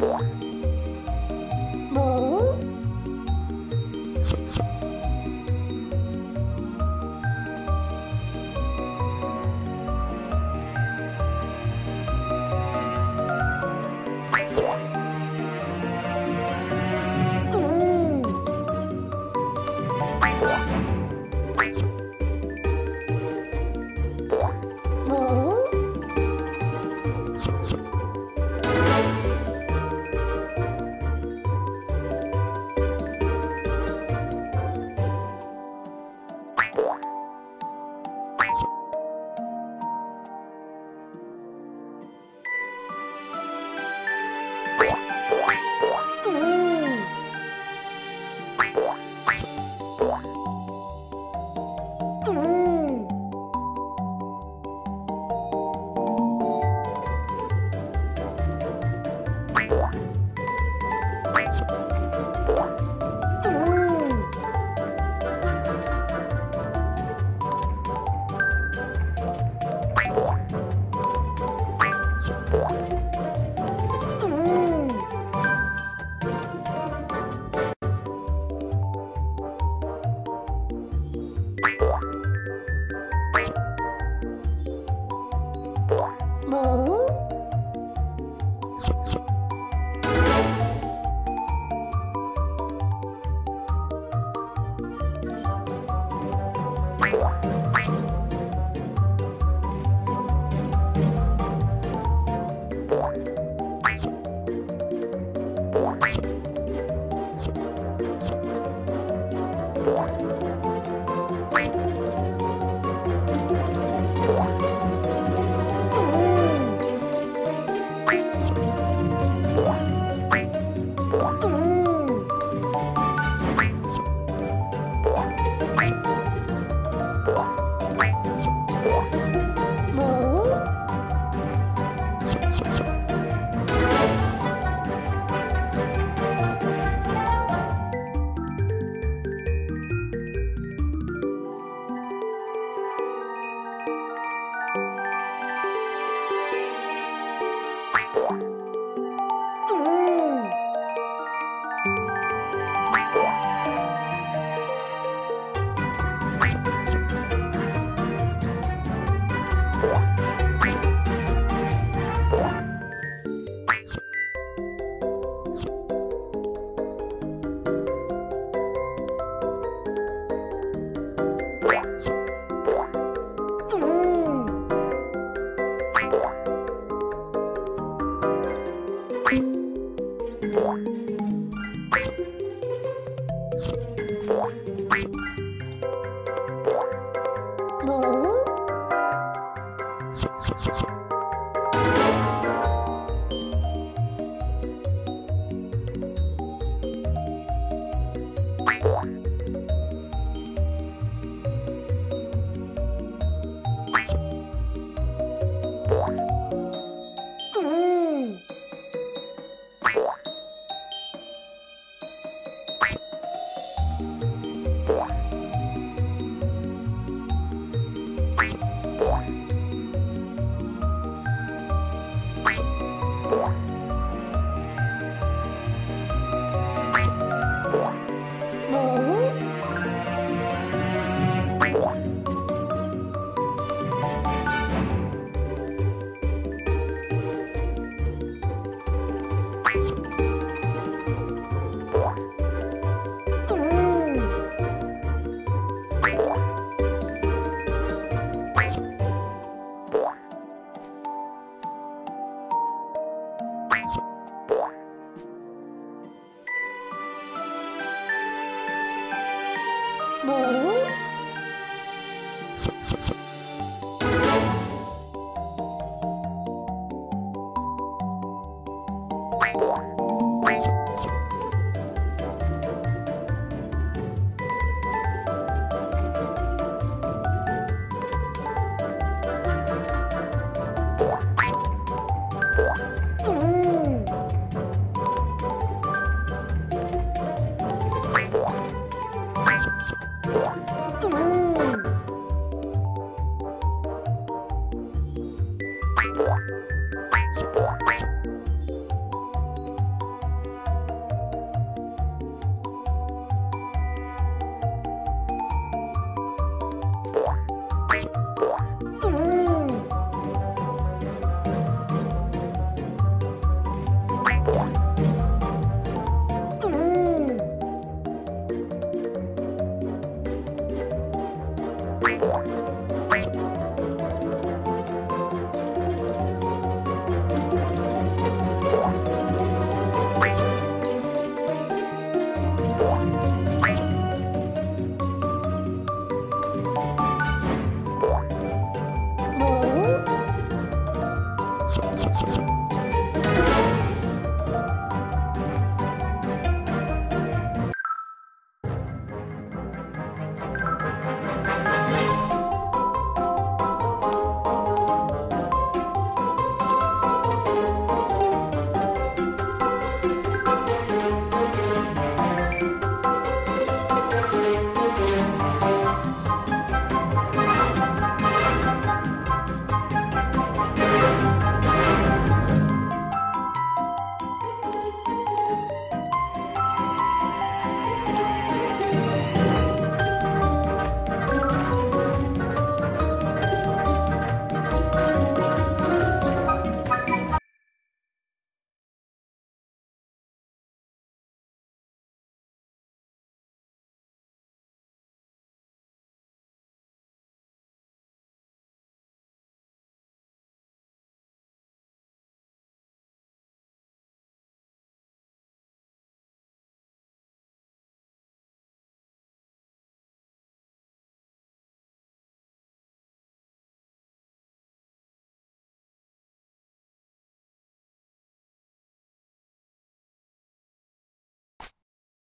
What?